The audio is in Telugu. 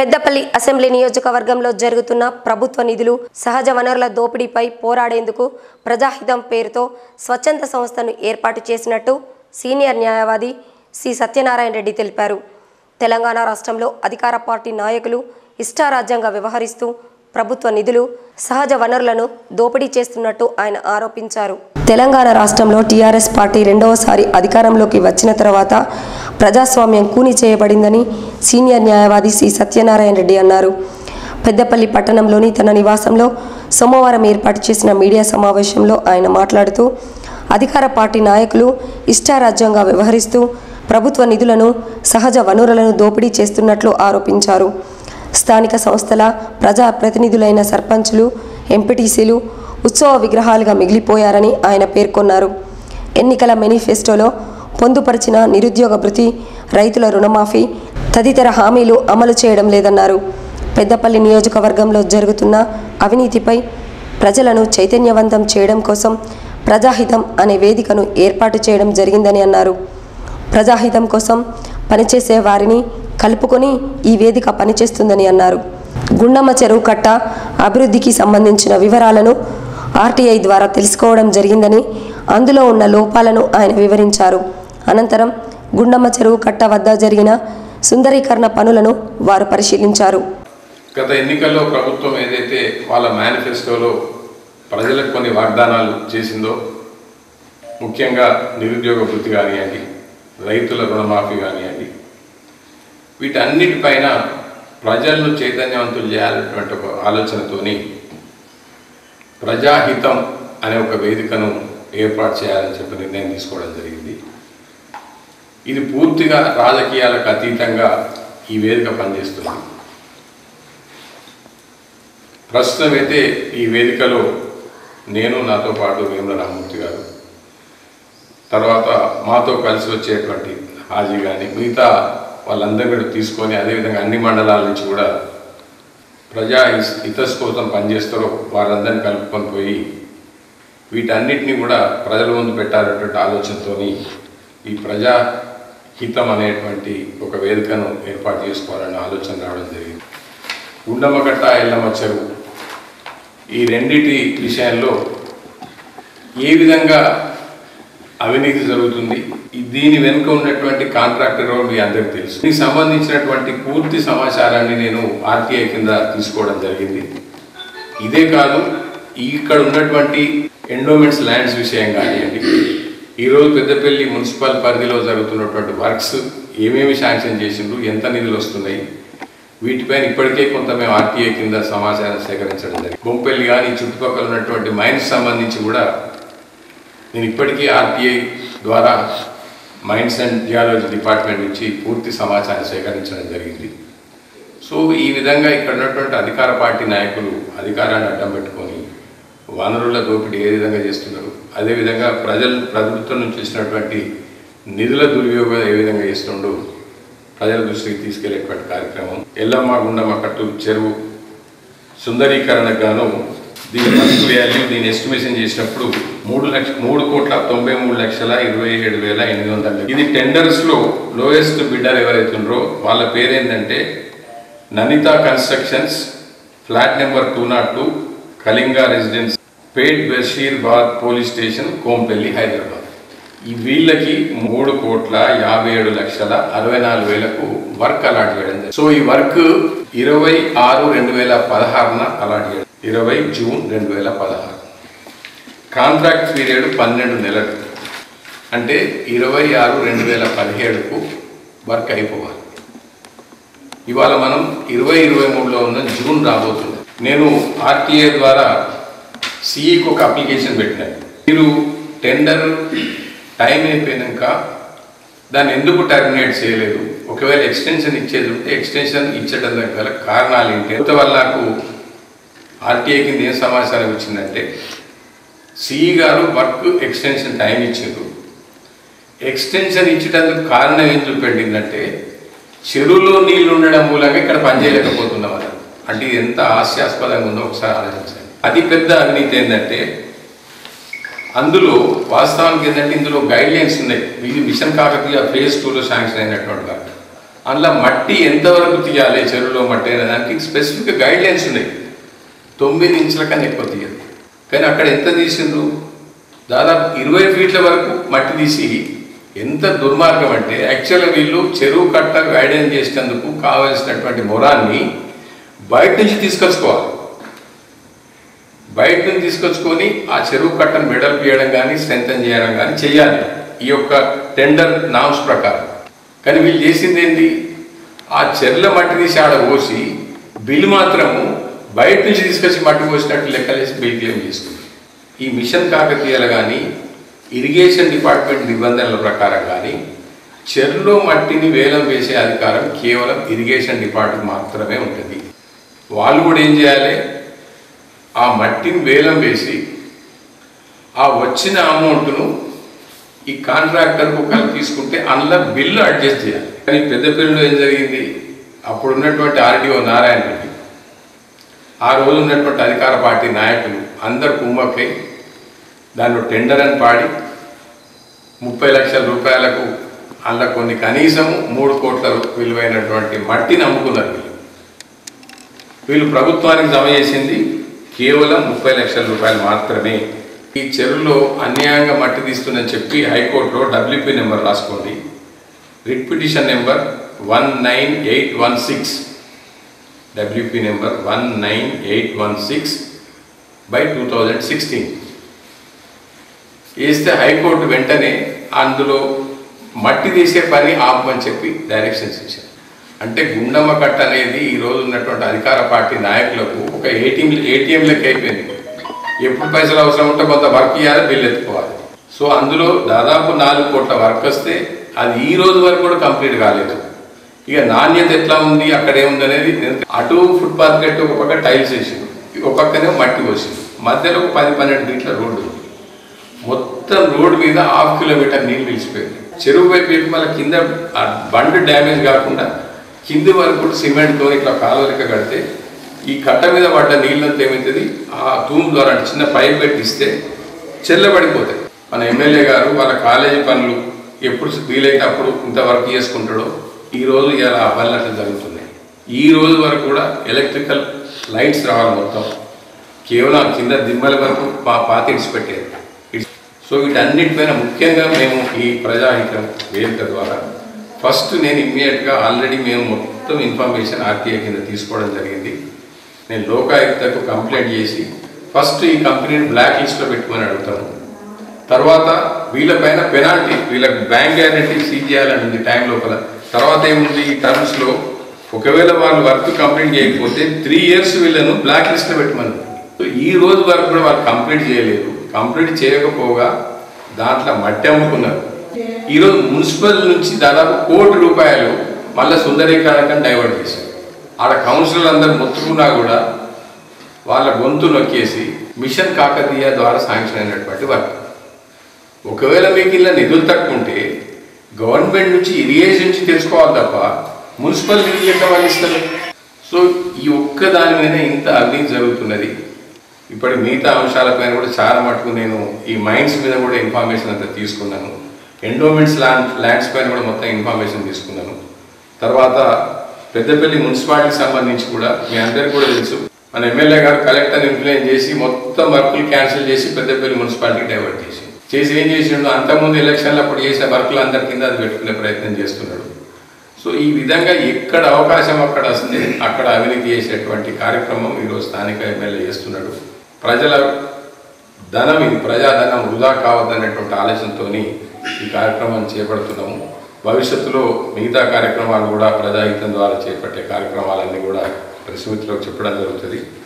పెద్దపల్లి అసెంబ్లీ నియోజకవర్గంలో జరుగుతున్న ప్రభుత్వ నిధులు సహజ వనరుల దోపిడీపై పోరాడేందుకు ప్రజాహితం పేరుతో స్వచ్ఛంద సంస్థను ఏర్పాటు చేసినట్టు సీనియర్ న్యాయవాది సి సత్యనారాయణ రెడ్డి తెలిపారు. తెలంగాణ రాష్ట్రంలో అధికార పార్టీ నాయకులు ఇష్టారాజ్యంగా వ్యవహరిస్తూ ప్రభుత్వ నిధులు సహజ వనరులను దోపిడీ చేస్తున్నట్టు ఆయన ఆరోపించారు. తెలంగాణ రాష్ట్రంలో టీఆర్ఎస్ పార్టీ రెండవసారి అధికారంలోకి వచ్చిన తర్వాత ప్రజాస్వామ్యం కూని చేయబడిందని సీనియర్ న్యాయవాది సి సత్యనారాయణ రెడ్డి అన్నారు. పెద్దపల్లి పట్టణంలోని తన నివాసంలో సోమవారం ఏర్పాటు చేసిన మీడియా సమావేశంలో ఆయన మాట్లాడుతూ, అధికార పార్టీ నాయకులు ఇష్టారాజ్యంగా వ్యవహరిస్తూ ప్రభుత్వ నిధులను సహజ వనరులను దోపిడీ చేస్తున్నట్లు ఆరోపించారు. స్థానిక సంస్థల ప్రజాప్రతినిధులైన సర్పంచులు, ఎంపీటీసీలు ఉత్సవ విగ్రహాలుగా మిగిలిపోయారని ఆయన పేర్కొన్నారు. ఎన్నికల మేనిఫెస్టోలో పొందుపరిచిన నిరుద్యోగ భృతి, రైతుల రుణమాఫీ తదితర హామీలు అమలు చేయడం లేదన్నారు. పెద్దపల్లి నియోజకవర్గంలో జరుగుతున్న అవినీతిపై ప్రజలను చైతన్యవంతం చేయడం కోసం ప్రజాహితం అనే వేదికను ఏర్పాటు చేయడం జరిగిందని అన్నారు. ప్రజాహితం కోసం పనిచేసే వారిని కలుపుకొని ఈ వేదిక పనిచేస్తుందని అన్నారు. గుండమ్మ చెరువు కట్ట అభివృద్ధికి సంబంధించిన వివరాలను ఆర్టీఐ ద్వారా తెలుసుకోవడం జరిగిందని, అందులో ఉన్న లోపాలను ఆయన వివరించారు. అనంతరం గుండమ్మ చెరువు కట్ట వద్ద జరిగిన సుందరీకరణ పనులను వారు పరిశీలించారు. గత ఎన్నికల్లో ప్రభుత్వం ఏదైతే వాళ్ళ మేనిఫెస్టోలో ప్రజలకు కొన్ని వాగ్దానాలు చేసిందో, ముఖ్యంగా నిరుద్యోగ వృత్తి కానివ్వండి, రైతుల రుణమాఫీ కానివ్వండి, వీటన్నిటిపైన ప్రజలను చైతన్యవంతులు చేయాలన్నటువంటి ఒక ఆలోచనతోని ప్రజాహితం అనే ఒక వేదికను ఏర్పాటు చేయాలని చెప్పి నిర్ణయం తీసుకోవడం జరిగింది. ఇది పూర్తిగా రాజకీయాలకు అతీతంగా ఈ వేదిక పనిచేస్తుంది. ప్రస్తుతం అయితే ఈ వేదికలో నేను, నాతో పాటు వేముల రామమూర్తి గారు, తర్వాత మాతో కలిసి వచ్చేటువంటి హాజీ కానీ మిగతా వాళ్ళందరూ కూడా తీసుకొని, అదేవిధంగా అన్ని మండలాల నుంచి కూడా ప్రజా హితస్ కోసం పనిచేస్తారో వారందరినీ కలుపుకొని పోయి వీటన్నిటినీ కూడా ప్రజల ముందు పెట్టాలనేటువంటి ఆలోచనతో ఈ ప్రజా హితం అనేటువంటి ఒక వేదికను ఏర్పాటు చేసుకోవాలనే ఆలోచన రావడం జరిగింది. గుండమకట్ట, ఎల్లమ్మ చెరువు ఈ రెండింటి విషయంలో ఏ విధంగా అవినీతి జరుగుతుంది, దీని వెనుక ఉన్నటువంటి కాంట్రాక్టర్ మీ అందరికీ తెలుసు. దీనికి సంబంధించినటువంటి పూర్తి సమాచారాన్ని నేను ఆర్టీఐ కింద తీసుకోవడం జరిగింది. ఇదే కాదు, ఇక్కడ ఉన్నటువంటి ఎండోమెంట్స్ ల్యాండ్స్ విషయం కానివ్వండి, ఈరోజు పెద్దపల్లి మున్సిపల్ పరిధిలో జరుగుతున్నటువంటి వర్క్స్ ఏమేమి శాంక్షన్ చేసిండ్రు, ఎంత నిధులు వస్తున్నాయి, వీటిపైన ఇప్పటికే కొంత మేము ఆర్టీఐ కింద సమాచారం సేకరించడం జరిగింది. బొంపల్లి కానీ చుట్టుపక్కల ఉన్నటువంటి మైన్స్ సంబంధించి కూడా నేను ఇప్పటికీ ఆర్టీఐ ద్వారా మైన్స్ అండ్ జియాలజీ డిపార్ట్మెంట్ నుంచి పూర్తి సమాచారం సేకరించడం జరిగింది. సో ఈ విధంగా ఇక్కడ ఉన్నటువంటి అధికార పార్టీ నాయకులు అధికారాన్ని అడ్డం పెట్టుకొని వనరుల దోపిడీ ఏ విధంగా చేస్తున్నారు, అదేవిధంగా ప్రభుత్వం నుంచి వచ్చినటువంటి నిధుల దుర్వినియోగం ఏ విధంగా చేస్తుండో ప్రజల దృష్టికి తీసుకెళ్లేటువంటి కార్యక్రమం. ఎల్లమ్మ, గుండమ్మ కట్టు చెరువు సుందరీకరణకు గాను దీని ఖర్చు వాల్యూ, దీని ఎస్టిమేషన్ చేసినప్పుడు 3,03,27,800. ఇది టెండర్స్లో లోయెస్ట్ బిడ్డర్ ఎవరైతుండ్రో వాళ్ళ పేరేంటంటే ననిత constructions, flat number 202, Kalinga residence, Pet Basheerabad police station, Kompally, Hyderabad. ఈ వీళ్ళకి 3,67,64,000కు వర్క్ అలాట్ చేయడం. సో ఈ వర్క్ 26/2016 అలాట్ చేయడం, 20 జూన్ 2016. కాంట్రాక్ట్ పీరియడ్ 12 నెలలు, అంటే 26/2017కు వర్క్ అయిపోవాలి. ఇవాళ మనం 2023లో ఉన్న జూన్ రాబోతుంది. నేను ఆర్టీఏ ద్వారా సిఈకి ఒక అప్లికేషన్ పెట్టినాను. మీరు టెండర్ టైం అయిపోయినాక దాన్ని ఎందుకు టర్మినేట్ చేయలేదు, ఒకవేళ ఎక్స్టెన్షన్ ఇచ్చేది ఉంటే ఎక్స్టెన్షన్ ఇచ్చడం గల కారణాలు ఏంటి? అందువల్ల నాకు ఆర్టీఐ కింద ఏం సమాచారం ఇచ్చిందంటే సిఈ గారు వర్క్ ఎక్స్టెన్షన్ టైం ఇచ్చారు. ఎక్స్టెన్షన్ ఇచ్చడానికి కారణం ఏం చూపెట్టిందంటే చెరువులో నీళ్లు ఉండడం మూలంగా ఇక్కడ పనిచేయలేకపోతున్నాం అని. అంటే ఎంత హాస్యాస్పదంగా ఉందో ఒకసారి ఆలోచించండి. అతిపెద్ద అవినీతి ఏంటంటే అందులో వాస్తవానికి ఏంటంటే ఇందులో గైడ్లైన్స్ ఉన్నాయి. ఇది మిషన్ కాకతీయ ఫేజ్ 2లో శాంక్షన్ అయినటువంటి వర్క్. అందులో మట్టి ఎంతవరకు తీయాలి, చెరువులో మట్టి అనే దానికి స్పెసిఫిక్ గైడ్లైన్స్ ఉన్నాయి. 9 ఇంచుల కన్నా ఎక్కువ తీయాలి. కానీ అక్కడ ఎంత తీసిండ్రు, దాదాపు 20 ఫీట్ల వరకు మట్టి తీసి, ఎంత దుర్మార్గం అంటే యాక్చువల్గా వీళ్ళు చెరువు కట్ట గైడెన్స్ చేసేందుకు కావాల్సినటువంటి మొరాన్ని బయట నుంచి తీసుకొచ్చుకోవాలి. బయట నుంచి తీసుకొచ్చుకొని ఆ చెరువు కట్టను మెడల్ తీయడం కానీ స్ట్రెంథన్ చేయడం కానీ చేయాలి ఈ యొక్క టెండర్ నామ్స్ ప్రకారం. కానీ వీళ్ళు చేసింది ఏంటి, ఆ చెర్ల మట్టి తీసి ఆడ పోసి బిల్ మాత్రము బయట నుంచి తీసుకొచ్చి మట్టి పోసినట్టు లెక్కలేసి బిల్ క్లెయిమ్ చేసుకుంది. ఈ మిషన్ కాకతీయాలు కానీ ఇరిగేషన్ డిపార్ట్మెంట్ నిబంధనల ప్రకారం కానీ చెరువులో మట్టిని వేలం వేసే అధికారం కేవలం ఇరిగేషన్ డిపార్ట్మెంట్ మాత్రమే ఉంటుంది. వాళ్ళు కూడా ఏం చేయాలి, ఆ మట్టిని వేలం వేసి ఆ వచ్చిన అమౌంట్ను ఈ కాంట్రాక్టర్కు కలిపి తీసుకుంటే అందులో బిల్లు అడ్జస్ట్ చేయాలి. కానీ పెద్దపల్లిలో ఏం జరిగింది, అప్పుడు ఉన్నటువంటి ఆర్టీఓ నారాయణ రెడ్డి, ఆ రోజు ఉన్నటువంటి అధికార పార్టీ నాయకులు అందరు కుమ్మక్కై దాంట్లో టెండర్ అని పాడి 30 లక్షల రూపాయలకు అందులో కొన్ని కనీసము 3 కోట్ల విలువైనటువంటి మట్టిని అమ్ముకున్నారు. వీళ్ళు ప్రభుత్వానికి జమ చేసింది కేవలం 30 లక్షల రూపాయలు మాత్రమే. ఈ చెరువులో అన్యాయంగా మట్టి తీస్తుందని చెప్పి హైకోర్టులో డబ్ల్యూపీ నెంబర్ రాసుకోండి, writ petition number 19816, WP number 19816/2016 వేస్తే హైకోర్టు వెంటనే అందులో మట్టి తీసే పని ఆపమని చెప్పి డైరెక్షన్స్ ఇచ్చారు. అంటే గుండమ్మ కట్ట అనేది ఈరోజు ఉన్నటువంటి అధికార పార్టీ నాయకులకు ఒక ఏటీఎం లెక్క అయిపోయింది. ఎప్పుడు పైసలు అవసరం ఉంటే కొంత వర్క్ ఇవ్వాలి, బిల్లు ఎత్తుకోవాలి. సో అందులో దాదాపు 4 కోట్ల వర్క్ వస్తే అది ఈ రోజు వరకు కూడా కంప్లీట్ కాలేదు. ఇక నాణ్యత ఎట్లా ఉంది, అక్కడేముంది అనేది, అటు ఫుట్పాత్ కట్టి ఒక పక్క టైల్స్ వేసింది, ఒక పక్కనే మట్టి పోసింది, మధ్యలో 10-12 ఫీట్ల రోడ్డు, మొత్తం రోడ్డు మీద 1/2 కిలోమీటర్ నీళ్ళు నిలిచిపోయింది. చెరువు వైపు మళ్ళీ కింద బండ్ డ్యామేజ్ కాకుండా కింది వరకు సిమెంట్తో ఇట్లా కాలువ లెక్క కడితే ఈ కట్ట మీద పడ్డ నీళ్ళంతా ఏమవుతుంది, ఆ తూము ద్వారా చిన్న పైప్ పెట్టిస్తే చెల్లబడిపోతాయి. మన ఎమ్మెల్యే గారు వాళ్ళ కాలేజీ పనులు ఎప్పుడు వీలైతే అప్పుడు ఇంతవరకు చేసుకుంటాడో, ఈరోజు ఇలా ఆ పనులు అట్లా జరుగుతున్నాయి. ఈ రోజు వరకు కూడా ఎలక్ట్రికల్ లైట్స్ రావాలి, మొత్తం కేవలం కింద దిమ్మల వరకు పాతి ఇడిచిపెట్టేది. సో వీటన్నిటిపైన ముఖ్యంగా మేము ఈ ప్రజాహితం వేదిక ద్వారా ఫస్ట్ నేను ఇమ్మీడియట్గా ఆల్రెడీ మేము మొత్తం ఇన్ఫర్మేషన్ ఆర్టీఐ కింద తీసుకోవడం జరిగింది. నేను లోకాయుక్తకు కంప్లైంట్ చేసి ఫస్ట్ ఈ కంపెనీని బ్లాక్ లిస్ట్లో పెట్టుకొని అడుగుతాను. తర్వాత వీళ్ళపైన పెనాల్టీ, వీళ్ళకి బ్యాంక్ గ్యారెంటీ సీజ్ చేయాలని ఉంది టైం లోపల. తర్వాత ఏముంది, ఈ టర్మ్స్లో ఒకవేళ వాళ్ళు వర్క్ కంప్లీట్ చేయకపోతే 3 years వీళ్ళను బ్లాక్ లిస్ట్లో పెట్టమని. సో ఈ రోజు వరకు కూడా వాళ్ళు కంప్లీట్ చేయలేదు. కంప్లీట్ చేయకపోగా దాంట్లో మట్టి అమ్ముకున్నారు. ఈరోజు మున్సిపల్ నుంచి దాదాపు 1 కోటి రూపాయలు మళ్ళీ సుందరీకరణకని డైవర్ట్ చేశారు. ఆడ కౌన్సిలర్ అందరూ మొత్తుకున్నా కూడా వాళ్ళ గొంతు నొక్కేసి మిషన్ కాకతీయ ద్వారా శాంక్షన్ అయినటువంటి వర్క్. ఒకవేళ మీకు ఇలా నిధులు తక్కువ ఉంటే గవర్నమెంట్ నుంచి ఇరిగేషన్ నుంచి తెలుసుకోవాలి తప్ప మున్సిపల్ నిధులు ఎక్కడ వాళ్ళు ఇస్తారు. సో ఈ ఒక్క దాని మీద ఇంత అవినీతి జరుగుతున్నది. ఇప్పుడు మిగతా అంశాలపైన కూడా చాలా మటుకు నేను ఈ మైండ్స్ మీద కూడా ఇన్ఫర్మేషన్ అంతా తీసుకున్నాను. ఎండోమెంట్స్ ల్యాండ్స్ పైన కూడా మొత్తం ఇన్ఫర్మేషన్ తీసుకున్నాను. తర్వాత పెద్దపల్లి మున్సిపాలిటీకి సంబంధించి కూడా మీ అందరికీ కూడా తెలుసు, మన ఎమ్మెల్యే గారు కలెక్టర్ని ఇన్ఫ్లుయెన్స్ చేసి మొత్తం వర్కులు క్యాన్సిల్ చేసి పెద్దపల్లి మున్సిపాలిటీకి డైవర్ట్ చేసి ఏం చేసిండు, అంతకుముందు ఎలక్షన్లు అప్పుడు చేసే వర్కులు అందరి కింద అది పెట్టుకునే ప్రయత్నం చేస్తున్నాడు. సో ఈ విధంగా ఎక్కడ అవకాశం అక్కడ వస్తుంది, అక్కడ అవినీతి చేసేటువంటి కార్యక్రమం ఈరోజు స్థానిక ఎమ్మెల్యే చేస్తున్నాడు. ప్రజల ధనం ఇది, ప్రజాధనం వృధా కావద్దనేటువంటి ఆలోచనతో ఈ కార్యక్రమాన్ని చేపడుతున్నాము. భవిష్యత్తులో మిగతా కార్యక్రమాలు కూడా ప్రజాహితం ద్వారా చేపట్టే కార్యక్రమాలన్నీ కూడా ప్రతినిధులకు చెప్పడం జరుగుతుంది.